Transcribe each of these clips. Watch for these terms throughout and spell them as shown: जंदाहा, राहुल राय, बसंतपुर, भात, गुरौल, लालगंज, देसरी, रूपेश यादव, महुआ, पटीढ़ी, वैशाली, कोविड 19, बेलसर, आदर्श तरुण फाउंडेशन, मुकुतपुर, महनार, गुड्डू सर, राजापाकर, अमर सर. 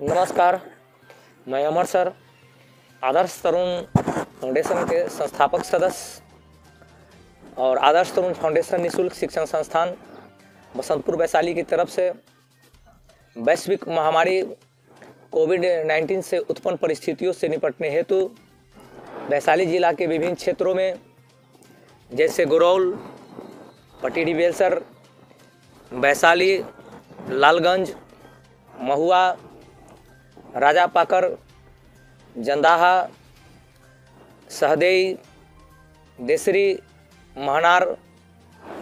नमस्कार, मैं अमर सर, आदर्श तरुण फाउंडेशन के संस्थापक सदस्य और आदर्श तरुण फाउंडेशन निःशुल्क शिक्षण संस्थान बसंतपुर वैशाली की तरफ से वैश्विक महामारी कोविड 19 से उत्पन्न परिस्थितियों से निपटने हेतु वैशाली जिला के विभिन्न क्षेत्रों में जैसे गुरौल, पटीढ़ी बेलसर, वैशाली, लालगंज, महुआ, राजापाकर, जंदाहा, सहदेई, देसरी, महनार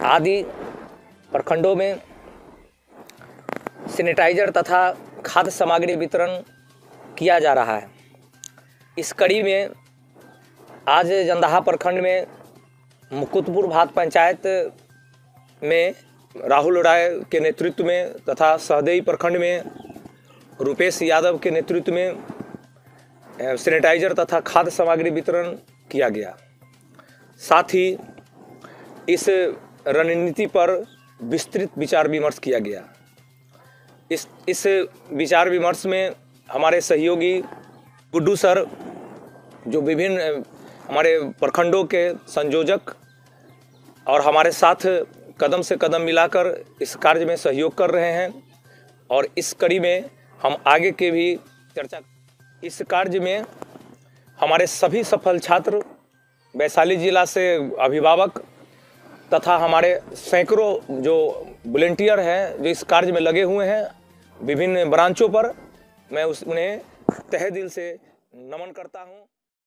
आदि प्रखंडों में सैनिटाइजर तथा खाद्य सामग्री वितरण किया जा रहा है। इस कड़ी में आज जंदाहा प्रखंड में मुकुतपुर भात पंचायत में राहुल राय के नेतृत्व में तथा सहदेई प्रखंड में रूपेश यादव के नेतृत्व में सैनिटाइजर तथा खाद्य सामग्री वितरण किया गया। साथ ही इस रणनीति पर विस्तृत विचार विमर्श किया गया। इस विचार विमर्श में हमारे सहयोगी गुड्डू सर, जो विभिन्न हमारे प्रखंडों के संयोजक और हमारे साथ कदम से कदम मिलाकर इस कार्य में सहयोग कर रहे हैं, और इस कड़ी में हम आगे के भी चर्चा। इस कार्य में हमारे सभी सफल छात्र, वैशाली जिला से अभिभावक तथा हमारे सैकड़ों जो वॉलंटियर हैं जो इस कार्य में लगे हुए हैं विभिन्न ब्रांचों पर, मैं उन्हें तहे दिल से नमन करता हूं।